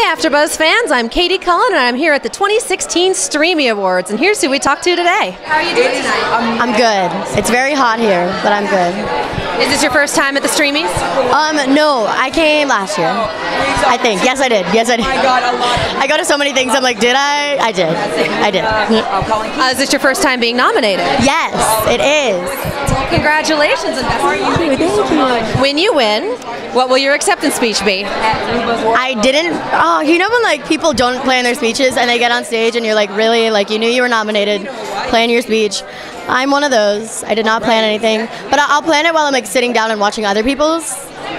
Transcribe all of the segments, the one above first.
Hey AfterBuzz fans, I'm Katie Cullen and I'm here at the 2016 Streamy Awards, and here's who we talked to today. How are you doing tonight? I'm good. It's very hot here, but I'm good. Is this your first time at the Streamies? No, I came last year, I think. Yes, I did. Yes, I did. I go to so many things, I'm like, did I? I did. I did. Is this your first time being nominated? Yes, it is. Congratulations, and how are you? Thank you so much. When you win, what will your acceptance speech be? I didn't. Oh, you know when like people don't plan their speeches and they get on stage and you're like, really, like you knew you were nominated, plan your speech. I'm one of those. I did not plan anything, but I'll plan it while I'm like sitting down and watching other people's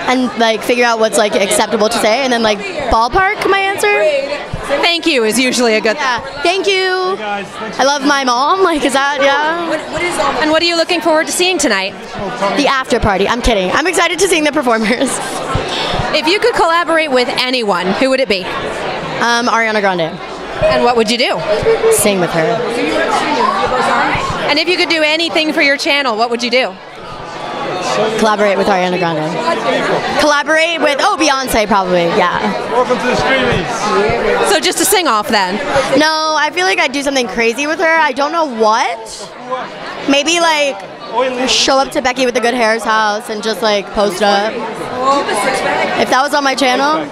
and like figure out what's like acceptable to say and then like ballpark my answer. Thank you is usually a good thing. Thank you. I love my mom. Like, is that, yeah. And what are you looking forward to seeing tonight? The after party. I'm kidding. I'm excited to see the performers. If you could collaborate with anyone, who would it be? Ariana Grande. And what would you do? Sing with her. And if you could do anything for your channel, what would you do? Collaborate with Ariana Grande. Collaborate with, oh, Beyonce probably, yeah. Welcome to the Streamies. So just a sing-off then? No, I feel like I'd do something crazy with her. I don't know what. Maybe like show up to Becky with the Good Hair's house and just like post up. If that was on my channel.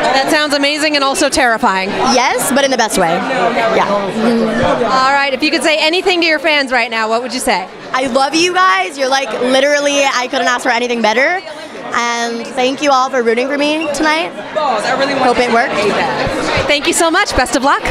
That sounds amazing and also terrifying. Yes, but in the best way. Yeah. All right, if you could say anything to your fans right now, what would you say? I love you guys. You're like, literally, I couldn't ask for anything better. And thank you all for rooting for me tonight. Hope it worked. Thank you so much. Best of luck.